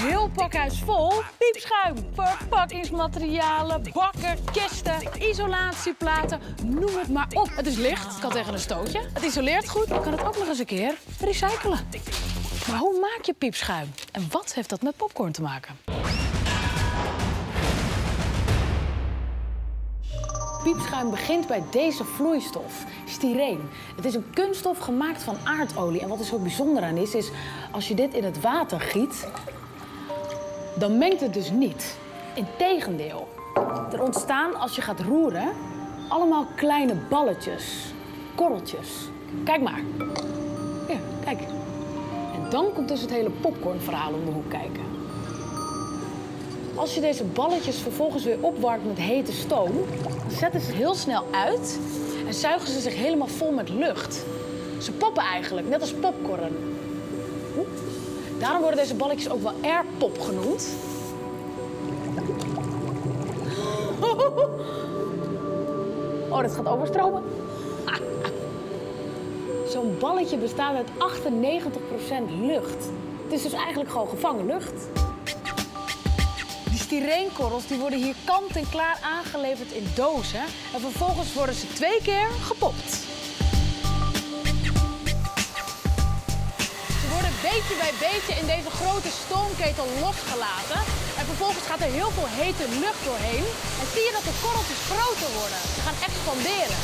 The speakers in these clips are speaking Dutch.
heel pakhuis vol piepschuim. Verpakkingsmaterialen, bakken, kisten, isolatieplaten, noem het maar op. Het is licht, het kan tegen een stootje, het isoleert goed. Je kan het ook nog eens een keer recyclen. Maar hoe maak je piepschuim? En wat heeft dat met popcorn te maken? Piepschuim begint bij deze vloeistof, styreen. Het is een kunststof gemaakt van aardolie. En wat er zo bijzonder aan is, is als je dit in het water giet, dan mengt het dus niet. Integendeel, er ontstaan als je gaat roeren allemaal kleine balletjes, korreltjes. Kijk maar. Ja, kijk. En dan komt dus het hele popcornverhaal om de hoek kijken. Als je deze balletjes vervolgens weer opwarmt met hete stoom, zetten ze heel snel uit en zuigen ze zich helemaal vol met lucht. Ze poppen eigenlijk, net als popcorn. Daarom worden deze balletjes ook wel airpop genoemd. Oh, dat gaat overstromen. Zo'n balletje bestaat uit 98% lucht. Het is dus eigenlijk gewoon gevangen lucht. Die styreenkorrels worden hier kant-en-klaar aangeleverd in dozen. En vervolgens worden ze 2 keer gepopt. Ze worden beetje bij beetje in deze grote stoomketel losgelaten. En vervolgens gaat er heel veel hete lucht doorheen. En zie je dat de korreltjes groter worden. Ze gaan expanderen.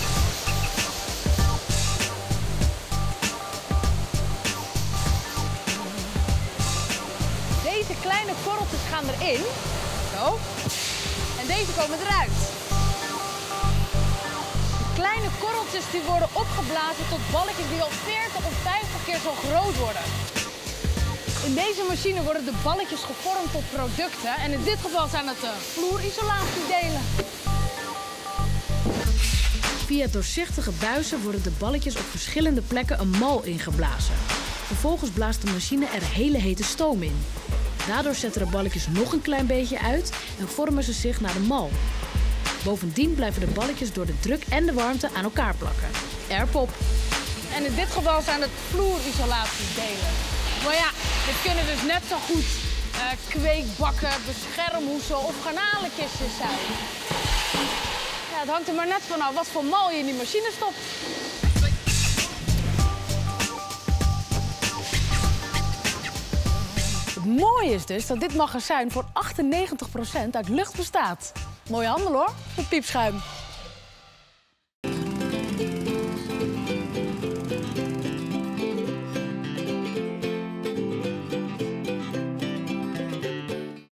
Deze kleine korreltjes gaan erin. Zo. En deze komen eruit. De kleine korreltjes die worden opgeblazen tot balletjes die al 40 of 50 keer zo groot worden. In deze machine worden de balletjes gevormd tot producten. En in dit geval zijn het de vloerisolatiedelen. Via doorzichtige buizen worden de balletjes op verschillende plekken een mal ingeblazen. Vervolgens blaast de machine er hele hete stoom in. Daardoor zetten de balletjes nog een klein beetje uit en vormen ze zich naar de mal. Bovendien blijven de balletjes door de druk en de warmte aan elkaar plakken. Airpop. En in dit geval zijn het vloerisolatiedelen. Maar ja, dit kunnen dus net zo goed kweekbakken, beschermhoesen of garnalenkistjes zijn. Ja, het hangt er maar net vanaf wat voor mal je in die machine stopt. Het mooie is dus dat dit magazijn voor 98% uit lucht bestaat. Mooie handel hoor, voor piepschuim.